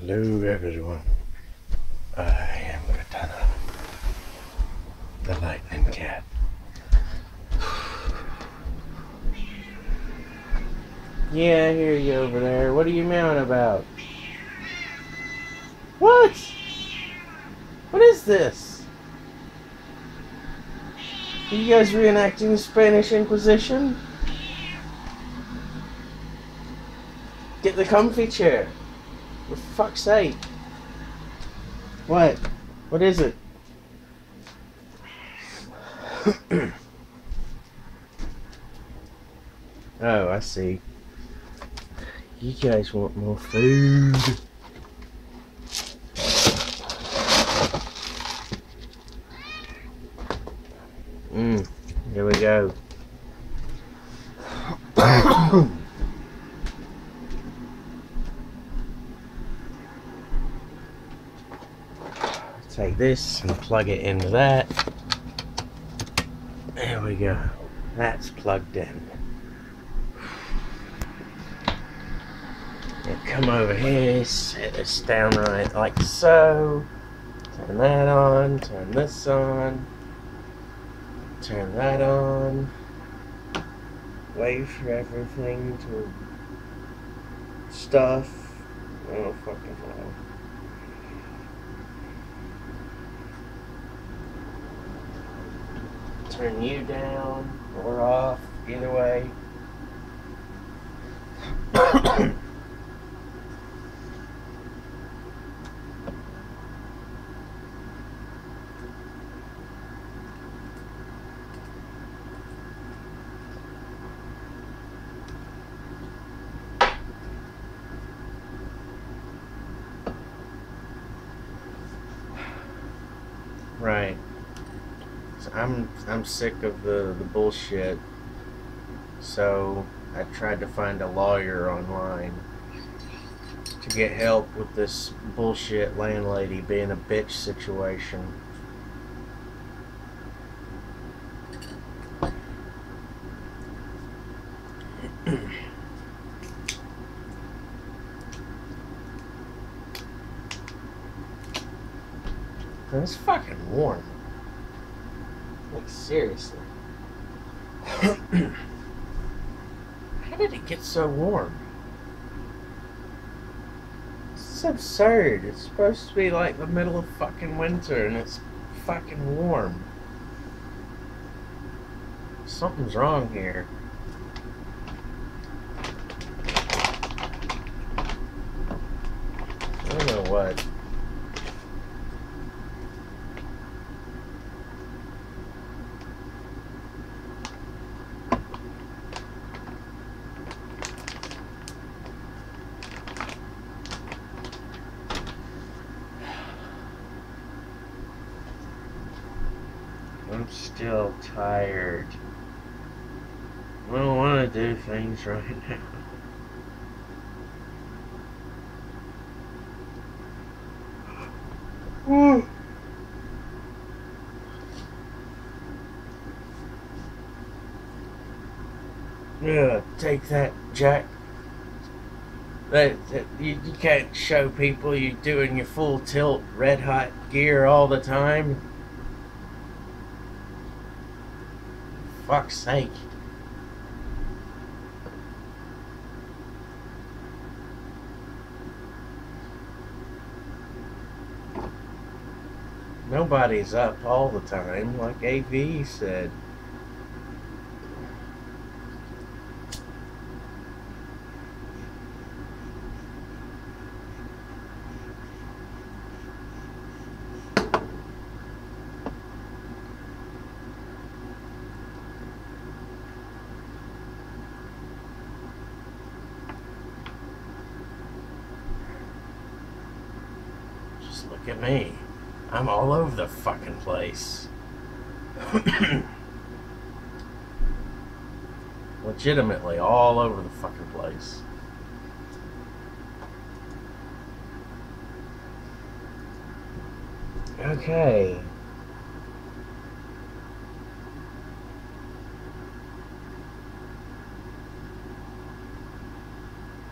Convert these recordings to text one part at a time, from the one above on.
Hello everyone, I am Katana, the lightning cat. Yeah, I hear you over there. What are you meowing about? What? What is this? Are you guys reenacting the Spanish Inquisition? Get the comfy chair. For fuck's sake. What? What is it? Oh, I see. You guys want more food. Here we go. Take this and plug it into that. There we go. That's plugged in. And come over here, set this down right like so. Turn that on, turn this on, turn that on. Wait for everything to stuff. Oh, fucking hell. Turn you down or off, either way. Right. I'm sick of the bullshit, so I tried to find a lawyer online to get help with this bullshit landlady being a bitch situation. It's fucking warm. Like, seriously. How did it get so warm? This is absurd. It's supposed to be like the middle of fucking winter and it's fucking warm. Something's wrong here. I don't know what. I'm still tired. I don't want to do things right now. Woo. Yeah, take that, Jack. You can't show people you doing your full tilt, red hot gear all the time. Fuck's sake. Nobody's up all the time, like A.V. said. Look at me. I'm all over the fucking place. Legitimately all over the fucking place. Okay.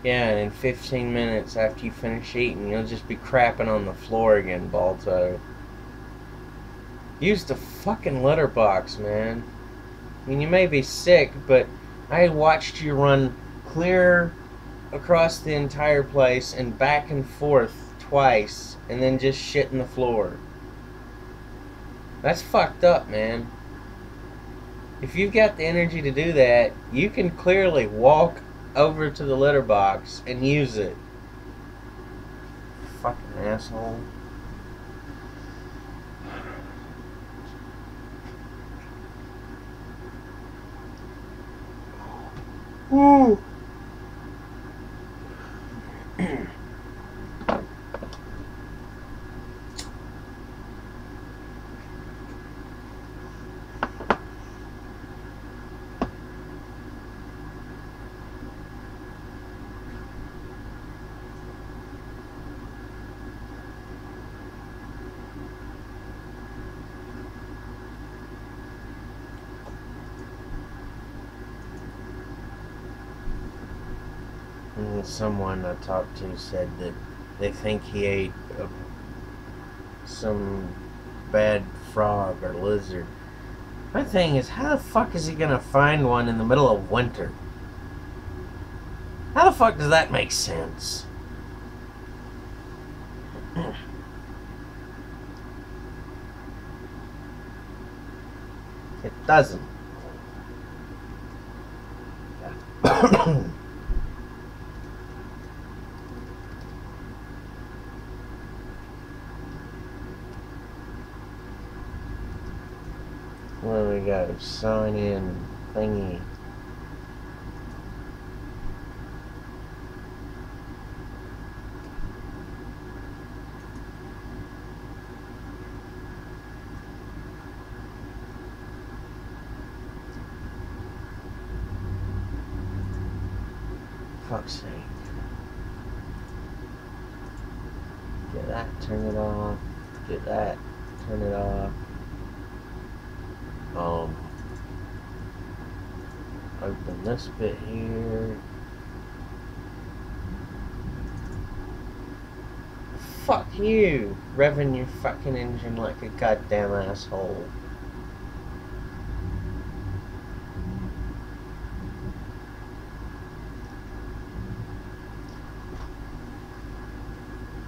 Yeah, and in 15 minutes after you finish eating, you'll just be crapping on the floor again, Balto. Use the fucking litter box, man. I mean, you may be sick, but I watched you run clear across the entire place and back and forth twice, and then just shit in the floor. That's fucked up, man. If you've got the energy to do that, you can clearly walk over to the litter box and use it. Fucking asshole. Woo! Someone I talked to said that they think he ate some bad frog or lizard. My thing is, how the fuck is he gonna find one in the middle of winter? How the fuck does that make sense? It doesn't. Sign in thingy. Fuck's sake. Get that, turn it off. Get that, turn it off. Open this bit here. Fuck you! Revving your fucking engine like a goddamn asshole.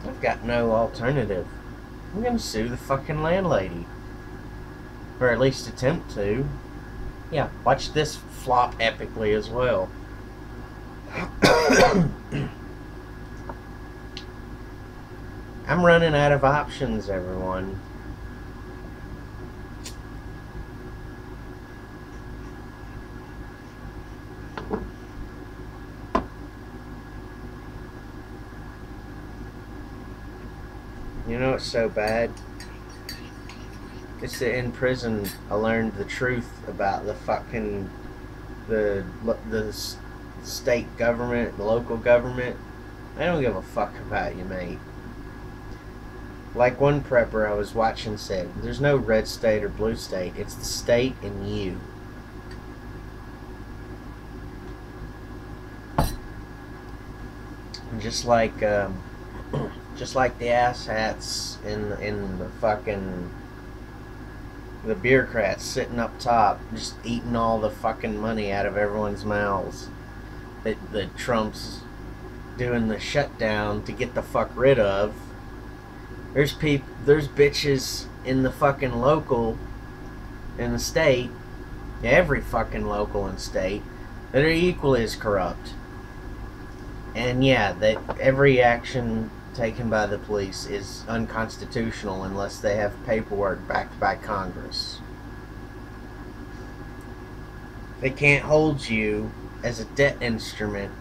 I've got no alternative. I'm gonna sue the fucking landlady. Or at least attempt to. Yeah, watch this flop epically as well. I'm running out of options, everyone. You know what's so bad? It's that in prison I learned the truth about the fucking the state government, the local government. They don't give a fuck about you, mate. Like one prepper I was watching said, there's no red state or blue state, it's the state and you. And just like the asshats in the fucking the bureaucrats sitting up top, just eating all the fucking money out of everyone's mouths. That Trump's doing the shutdown to get the fuck rid of. There's bitches in the fucking local, in the state, every fucking local and state, that are equally as corrupt. And yeah, that every action taken by the police is unconstitutional unless they have paperwork backed by Congress. They can't hold you as a debt instrument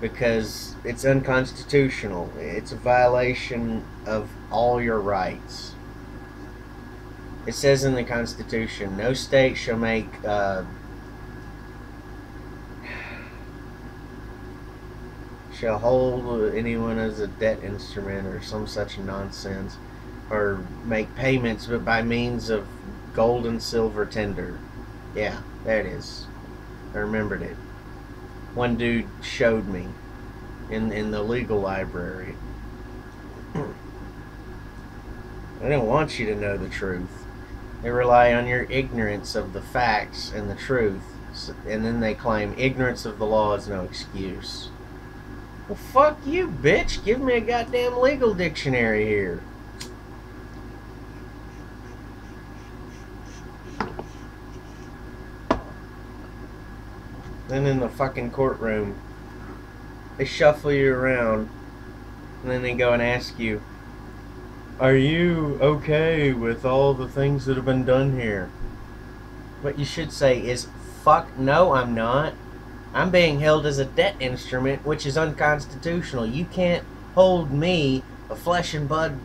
because it's unconstitutional. It's a violation of all your rights. It says in the Constitution, no state shall make shall hold anyone as a debt instrument or some such nonsense, or make payments but by means of gold and silver tender. Yeah, there it is. I remembered it. One dude showed me. in the legal library. They don't want you to know the truth. They rely on your ignorance of the facts and the truth, and then they claim ignorance of the law is no excuse. Well, fuck you, bitch. Give me a goddamn legal dictionary here. Then in the fucking courtroom, they shuffle you around, and then they go and ask you, are you okay with all the things that have been done here? What you should say is, fuck no, I'm not. I'm being held as a debt instrument, which is unconstitutional. You can't hold me, a flesh and blood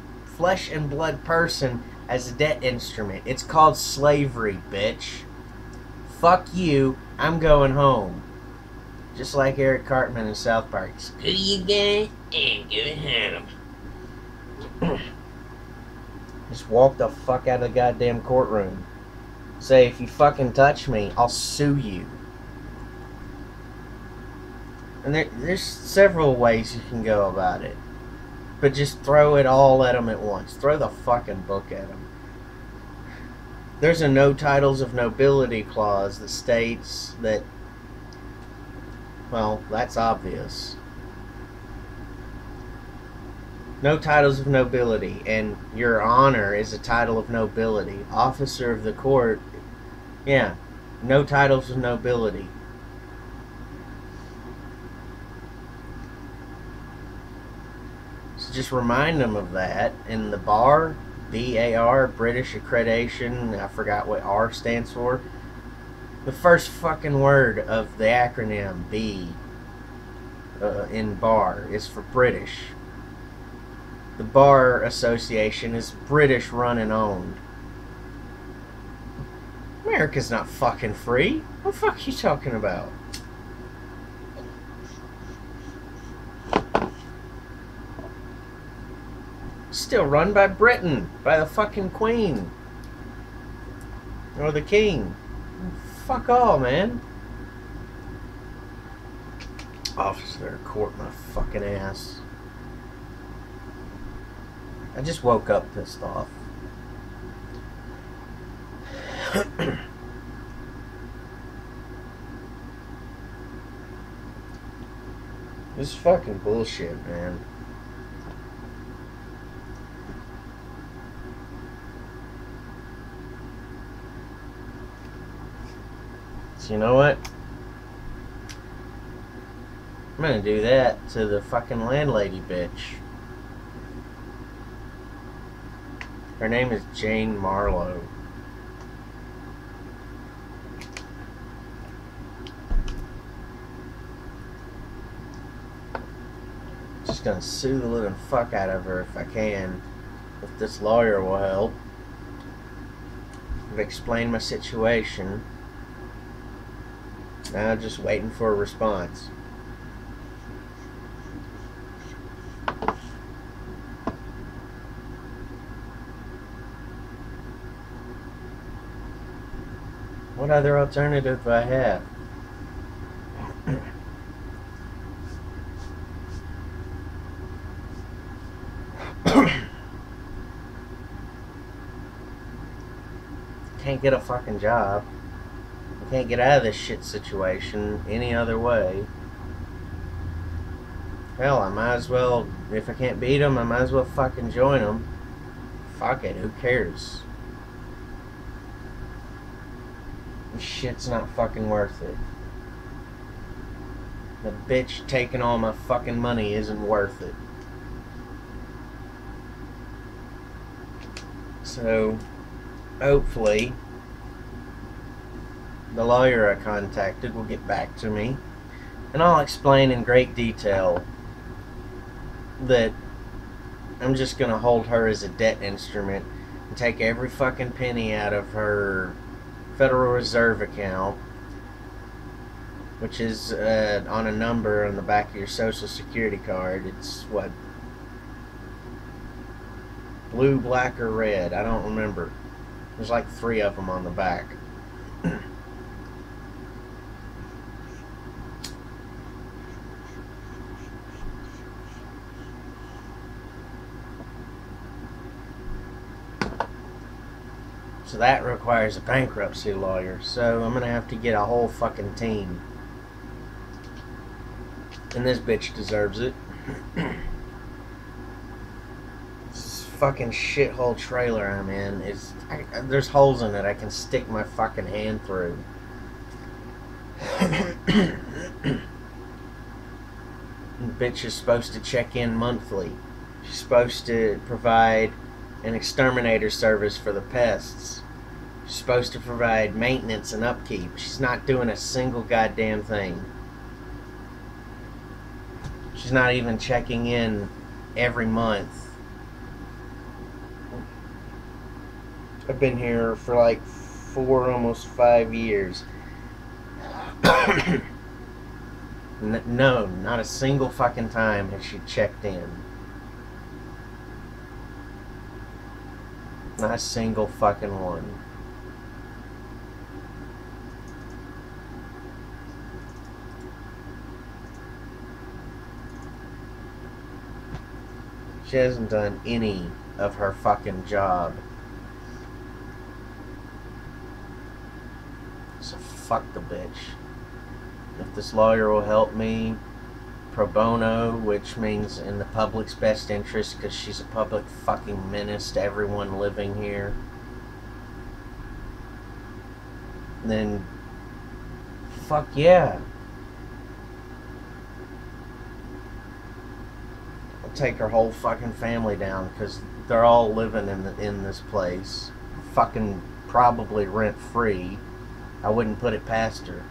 person, as a debt instrument. It's called slavery, bitch. Fuck you, I'm going home. Just like Eric Cartman in South Park. Screw you guys and go home. Just walk the fuck out of the goddamn courtroom. Say, if you fucking touch me, I'll sue you. And there's several ways you can go about it. But just throw it all at them at once. Throw the fucking book at them. There's a no titles of nobility clause that states that, well, that's obvious. No titles of nobility, and your honor is a title of nobility. Officer of the court, yeah, no titles of nobility. So just remind them of that in the bar. BAR, British Accreditation, I forgot what R stands for. The first fucking word of the acronym B in BAR is for British. The Bar Association is British run and owned. America's not fucking free. What the fuck are you talking about? Still run by Britain, by the fucking Queen or the King. Fuck all, man. Officer, court my fucking ass. I just woke up pissed off. This is fucking bullshit, man. You know what? I'm gonna do that to the fucking landlady bitch. Her name is Jane Marlowe. Just gonna sue the living fuck out of her if I can. If this lawyer will help. I've explained my situation. Now just waiting for a response. What other alternative do I have? Can't get a fucking job. Can't get out of this shit situation any other way. Hell, I might as well, if I can't beat them, I might as well fucking join them. Fuck it, who cares? This shit's not fucking worth it. The bitch taking all my fucking money isn't worth it. So, hopefully, the lawyer I contacted will get back to me, and I'll explain in great detail that I'm just going to hold her as a debt instrument and take every fucking penny out of her Federal Reserve account, which is on a number on the back of your Social Security card. It's what? Blue, black, or red? I don't remember. There's like 3 of them on the back. So that requires a bankruptcy lawyer. So I'm going to have to get a whole fucking team. And this bitch deserves it. This fucking shithole trailer I'm in. There's holes in it I can stick my fucking hand through. Bitch is supposed to check in monthly. She's supposed to provide an exterminator service for the pests. She's supposed to provide maintenance and upkeep. She's not doing a single goddamn thing. She's not even checking in every month. I've been here for like 4, almost 5 years. No, not a single fucking time has she checked in. Not a single fucking one. She hasn't done any of her fucking job. So fuck the bitch. If this lawyer will help me pro bono, which means in the public's best interest, because she's a public fucking menace to everyone living here, then fuck yeah, I'll take her whole fucking family down, because they're all living in this place, fucking probably rent free. I wouldn't put it past her.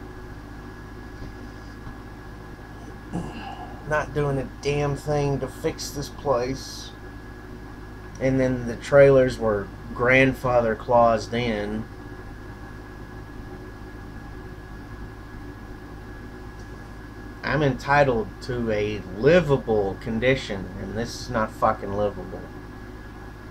Not doing a damn thing to fix this place. And then the trailers were grandfather claused in. I'm entitled to a livable condition, and this is not fucking livable.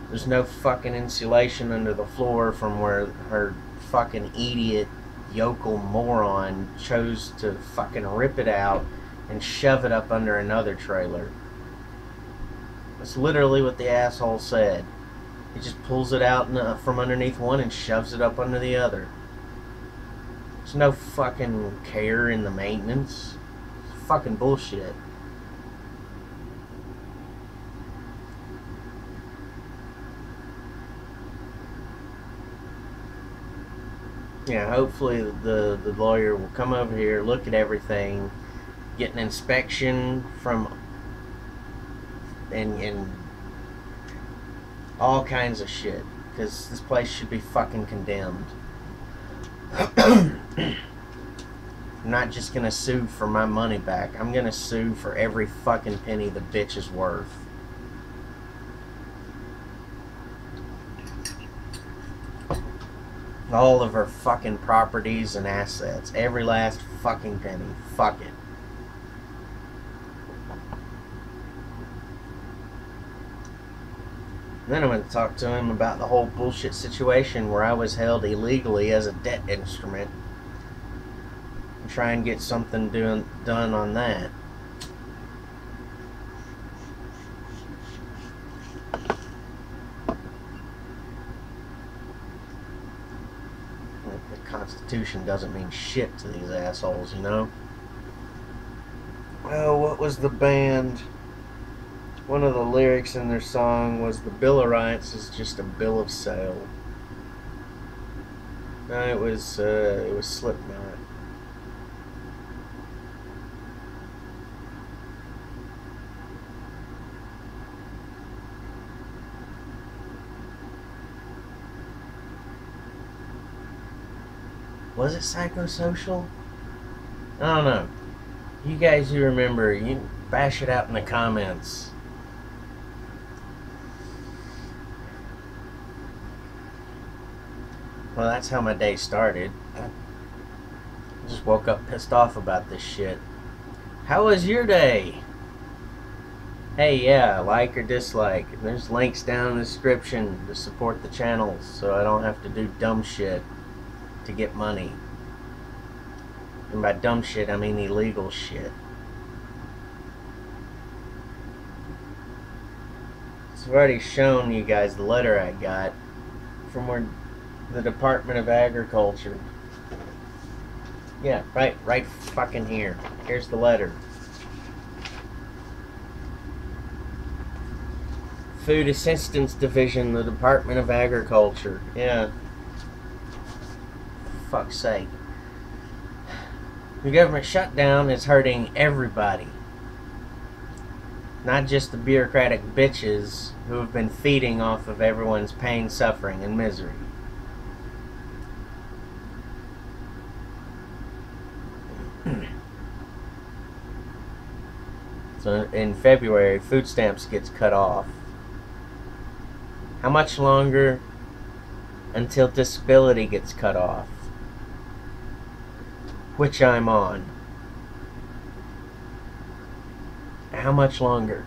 There's no fucking insulation under the floor from where her fucking idiot yokel moron chose to fucking rip it out and shove it up under another trailer. That's literally what the asshole said. He just pulls it out from underneath one and shoves it up under the other. There's no fucking care in the maintenance. It's fucking bullshit. Yeah, hopefully the lawyer will come over here, look at everything, get an inspection from and all kinds of shit, because this place should be fucking condemned. I'm not just gonna sue for my money back. I'm gonna sue for every fucking penny the bitch is worth. All of her fucking properties and assets, every last fucking penny. Fuck it. Then I went to talk to him about the whole bullshit situation where I was held illegally as a debt instrument, and try and get something done on that. Like the Constitution doesn't mean shit to these assholes, you know? Well, what was the band? One of the lyrics in their song was, "The Bill of Rights is just a bill of sale." No, it was Slipknot. Was it psychosocial? I don't know. You guys who remember, you bash it out in the comments. Well, that's how my day started. I just woke up pissed off about this shit. How was your day? Hey, yeah, like or dislike. There's links down in the description to support the channel so I don't have to do dumb shit to get money. And by dumb shit, I mean illegal shit. So I've already shown you guys the letter I got from where the Department of Agriculture. Yeah, right fucking here. Here's the letter. Food Assistance Division, the Department of Agriculture. Yeah. Fuck's sake. The government shutdown is hurting everybody. Not just the bureaucratic bitches who have been feeding off of everyone's pain, suffering, and misery. So in February, food stamps gets cut off. How much longer until disability gets cut off? Which I'm on. How much longer?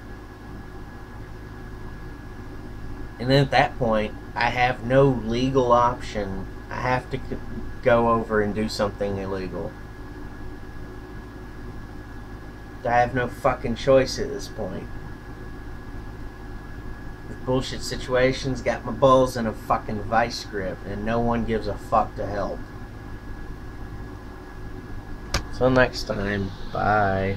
And then at that point, I have no legal option. I have to go over and do something illegal. I have no fucking choice at this point. This bullshit situation's got my balls in a fucking vice grip, and no one gives a fuck to help. Till next time, bye.